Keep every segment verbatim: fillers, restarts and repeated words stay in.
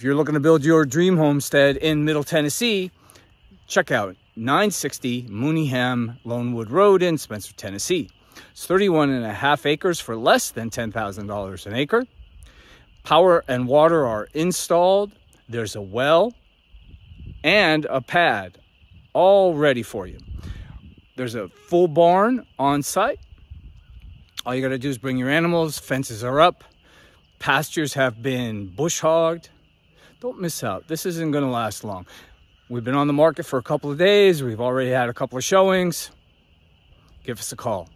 If you're looking to build your dream homestead in Middle Tennessee, check out nine sixty Mooneyham Lonewood Road in Spencer, Tennessee. It's thirty-one and a half acres for less than ten thousand dollars an acre. Power and water are installed. There's a well and a pad all ready for you. There's a full barn on site. All you got to do is bring your animals. Fences are up. Pastures have been bush hogged. Don't miss out. This isn't going to last long. We've been on the market for a couple of days. We've already had a couple of showings. Give us a call,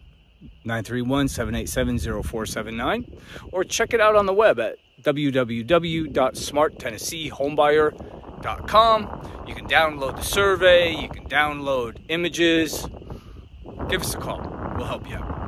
nine three one, seven eight seven, zero four seven nine, or check it out on the web at w w w dot smart tennessee homebuyer dot com. You can download the survey. You can download images. Give us a call. We'll help you out.